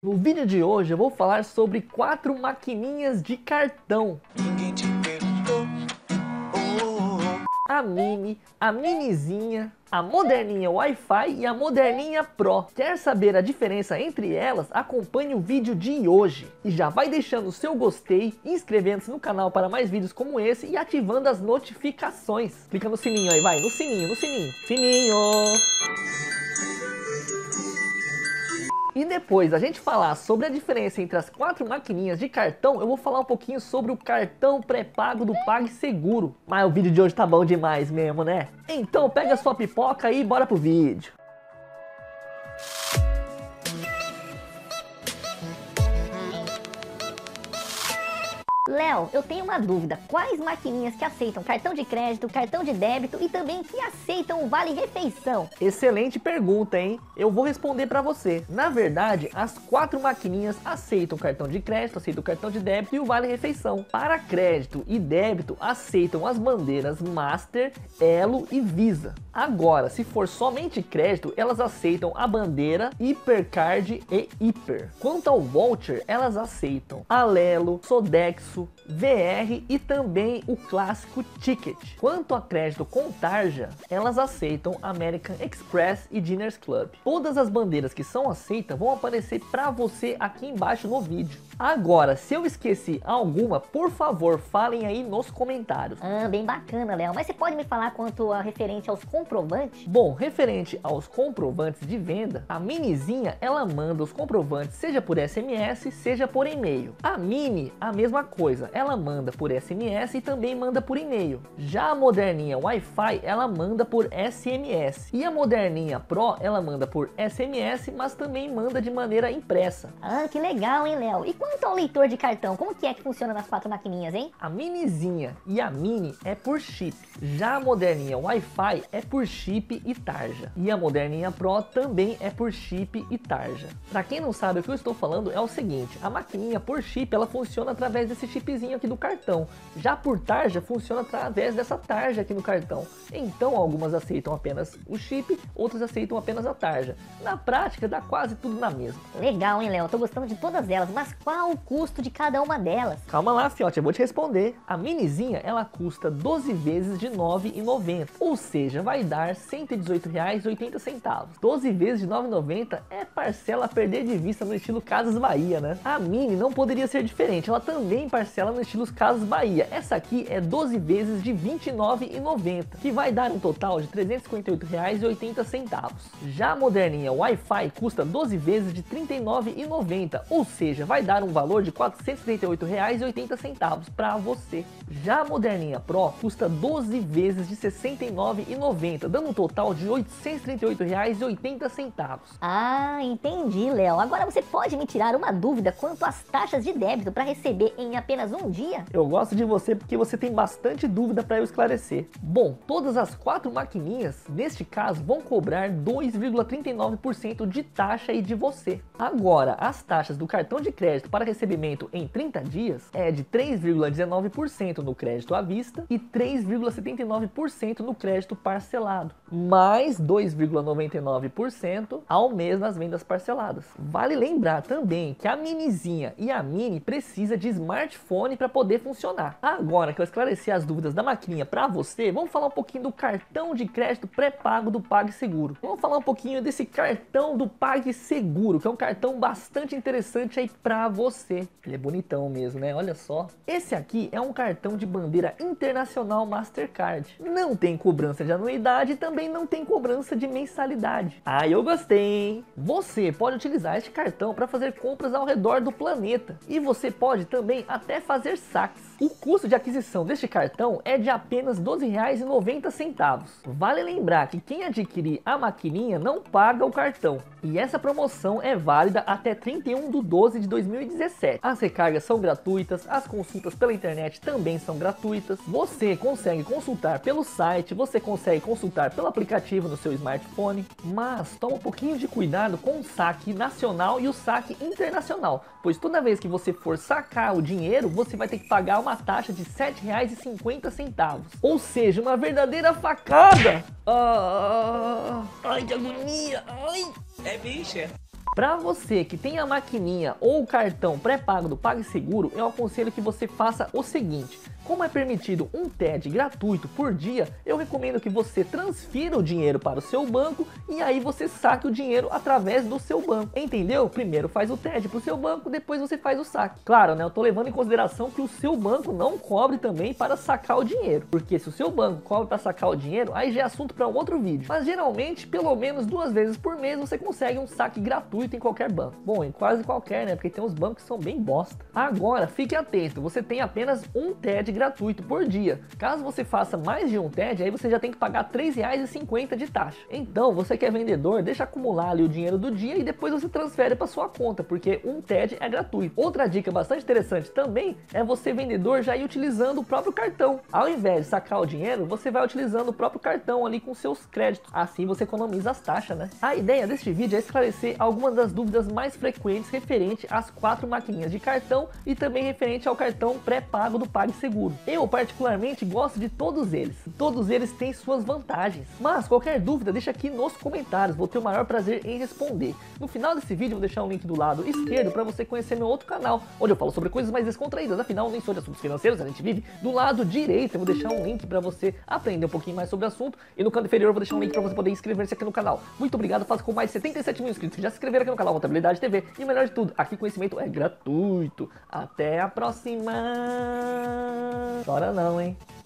No vídeo de hoje eu vou falar sobre 4 maquininhas de cartão. Ninguém te perguntou. A Mini, a Minizinha, a Moderninha Wi-Fi e a Moderninha Pro. Quer saber a diferença entre elas? Acompanhe o vídeo de hoje. E já vai deixando o seu gostei, inscrevendo-se no canal para mais vídeos como esse e ativando as notificações. Clica no sininho aí, vai, no sininho. Sininho! E depois da gente falar sobre a diferença entre as 4 maquininhas de cartão, eu vou falar um pouquinho sobre o cartão pré-pago do PagSeguro. Mas o vídeo de hoje tá bom demais mesmo, né? Então pega sua pipoca e bora pro vídeo. Léo, eu tenho uma dúvida. Quais maquininhas que aceitam cartão de crédito, cartão de débito e também que aceitam o vale-refeição? Excelente pergunta, hein? Eu vou responder pra você. Na verdade, as 4 maquininhas aceitam cartão de crédito, aceitam cartão de débito e o vale-refeição. Para crédito e débito, aceitam as bandeiras Master, Elo e Visa. Agora, se for somente crédito, elas aceitam a bandeira Hipercard e Hiper. Quanto ao voucher, elas aceitam Alelo, Sodexo, VR e também o clássico Ticket. Quanto a crédito com tarja, elas aceitam American Express e Diners Club. Todas as bandeiras que são aceitas vão aparecer para você aqui embaixo no vídeo. Agora, se eu esqueci alguma, por favor, falem aí nos comentários. Bem bacana, Léo. Mas você pode me falar quanto a referente aos comprovantes? Bom, referente aos comprovantes de venda, a Minizinha, ela manda os comprovantes seja por SMS, seja por e-mail. A Mini, a mesma coisa. Ela manda por SMS e também manda por e-mail. Já a Moderninha Wi-Fi, ela manda por SMS. E a Moderninha Pro, ela manda por SMS, mas também manda de maneira impressa. Que legal, hein, Léo? E quanto ao leitor de cartão, como que é que funciona nas 4 maquininhas, hein? A Minizinha e a Mini é por chip. Já a Moderninha Wi-Fi é por chip e tarja. E a Moderninha Pro também é por chip e tarja. Pra quem não sabe o que eu estou falando, é o seguinte. A maquininha por chip, ela funciona através desse chipzinho aqui do cartão. Já por tarja, funciona através dessa tarja aqui no cartão. Então algumas aceitam apenas o chip, outras aceitam apenas a tarja. Na prática dá quase tudo na mesma. Legal, hein, Léo? Tô gostando de todas elas, mas qual o custo de cada uma delas? Calma lá, fiote, eu vou te responder. A Minizinha, ela custa 12 vezes de R$ 9,90, ou seja, vai dar R$ 118,80. 12 vezes de R$ 9,90 é parcela a perder de vista no estilo Casas Bahia, né? A Mini não poderia ser diferente, ela também parcela no estilo Casas Bahia. Essa aqui é 12 vezes de R$ 29,90, que vai dar um total de R$ 358,80. Já a Moderninha Wi-Fi custa 12 vezes de R$ 39,90, ou seja, vai dar um valor de R$ 438,80 para você. Já a Moderninha Pro custa 12 vezes de R$ 69,90, dando um total de R$ 838,80. Entendi, Léo. Agora você pode me tirar uma dúvida quanto às taxas de débito para receber em apenas um dia? Eu gosto de você porque você tem bastante dúvida para eu esclarecer. Bom, todas as 4 maquininhas, neste caso, vão cobrar 2,39% de taxa e de você. Agora, as taxas do cartão de crédito para recebimento em 30 dias é de 3,19% no crédito à vista e 3,79% no crédito parcelado, mais 2,99% ao mês nas vendas parceladas. Vale lembrar também que a Minizinha e a Mini precisa de smartphone para poder funcionar. Agora que eu esclareci as dúvidas da maquininha para você, vamos falar um pouquinho do cartão de crédito pré-pago do PagSeguro. Vamos falar um pouquinho desse cartão do PagSeguro, que é um cartão bastante interessante aí para você. Ele é bonitão mesmo, né? Olha só. Esse aqui é um cartão de bandeira internacional Mastercard. Não tem cobrança de anuidade e também não tem cobrança de mensalidade. Eu gostei, hein? Você pode utilizar este cartão para fazer compras ao redor do planeta e você pode também até fazer saques. O custo de aquisição deste cartão é de apenas R$ 12,90. Vale lembrar que quem adquirir a maquininha não paga o cartão. E essa promoção é válida até 31/12/2017. As recargas são gratuitas, as consultas pela internet também são gratuitas. Você consegue consultar pelo site, você consegue consultar pelo aplicativo no seu smartphone, mas toma um pouquinho de cuidado com o saque nacional e o saque internacional, pois toda vez que você for sacar o dinheiro, você vai ter que pagar uma taxa de R$ 7,50. Ou seja, uma verdadeira facada! Ai, que agonia! Ai! É bicha! Para você que tem a maquininha ou o cartão pré-pago do PagSeguro, eu aconselho que você faça o seguinte: como é permitido um TED gratuito por dia, eu recomendo que você transfira o dinheiro para o seu banco e aí você saque o dinheiro através do seu banco, entendeu? Primeiro faz o TED para o seu banco, depois você faz o saque. Claro, né? Eu tô levando em consideração que o seu banco não cobre também para sacar o dinheiro, porque se o seu banco cobre para sacar o dinheiro, aí já é assunto para um outro vídeo. Mas geralmente, pelo menos 2 vezes por mês, você consegue um saque gratuito em qualquer banco. Bom, em quase qualquer, né? Porque tem uns bancos que são bem bosta. Agora, fique atento, você tem apenas um TED gratuito por dia. Caso você faça mais de um TED, aí você já tem que pagar R$3,50 de taxa. Então, você que é vendedor, deixa acumular ali o dinheiro do dia e depois você transfere para sua conta, porque um TED é gratuito. Outra dica bastante interessante também é você, vendedor, já ir utilizando o próprio cartão. Ao invés de sacar o dinheiro, você vai utilizando o próprio cartão ali com seus créditos. Assim você economiza as taxas, né? A ideia deste vídeo é esclarecer algumas das dúvidas mais frequentes referente às 4 maquininhas de cartão e também referente ao cartão pré-pago do PagSeguro. Eu particularmente gosto de todos eles. Todos eles têm suas vantagens. Mas qualquer dúvida deixa aqui nos comentários, vou ter o maior prazer em responder. No final desse vídeo vou deixar um link do lado esquerdo para você conhecer meu outro canal, onde eu falo sobre coisas mais descontraídas, afinal nem sou de assuntos financeiros, a gente vive. Do lado direito eu vou deixar um link para você aprender um pouquinho mais sobre o assunto e no canto inferior eu vou deixar um link para você poder inscrever-se aqui no canal. Muito obrigado, faço com mais 77 mil inscritos que já se inscreveram aqui no canal Contabilidade TV. E o melhor de tudo, aqui conhecimento é gratuito. Até a próxima. Chora não, hein?